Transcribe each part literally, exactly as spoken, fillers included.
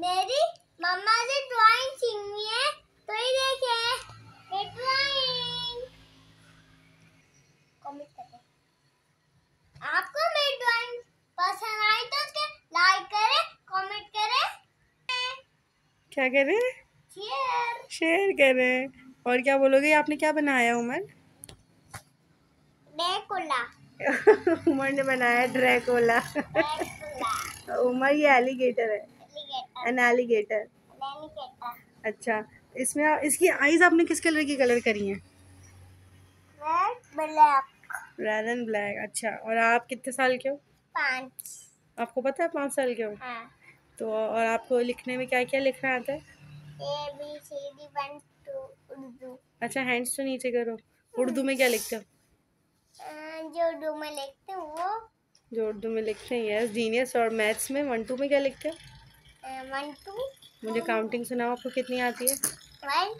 मेरी मम्मा से ड्राइंग सीखनी है तो ही देखे ड्राइंग कमेंट करें। आपको मेरी ड्राइंग पसंद आई तो उसके लाइक करें, कमेंट करें, क्या करें, शेयर शेयर करें। और क्या बोलोगे, आपने क्या बनाया उमर? ड्रैकुला। उमर ने बनाया ड्रैकुला। उमर ये एलिगेटर है, एन एलिगेटर। अच्छा, इसमें आ, इसकी आईज आपने किस कलर की कलर करी है? Red and black. अच्छा, और आप कितने साल के हो? पाँच। आपको पता है पाँच साल के हो? हाँ। तो और आपको लिखने में क्या क्या लिखना आता है? A B C D one two Urdu. अच्छा, हैंड्स तो नीचे करो। उर्दू में क्या लिखते हो? जो उर्दू में लिखते हैं वो जो उर्दू में लिखते हैं यस जीनियस। और मैथ्स में वन टू में क्या लिखते हैं? One two. मुझे काउंटिंग सुनाओ, आपको कितनी आती है? One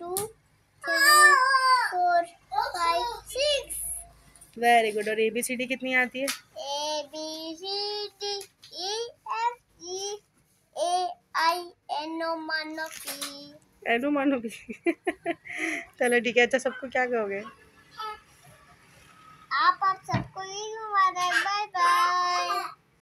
two three four five six. Very good. और ए बी सी डी कितनी आती है? A B C D E F G A I N O मानो पी। एन ओ मानो पी। चलो ठीक है। अच्छा, सबको क्या कहोगे आप? आप सबको बाय बाय।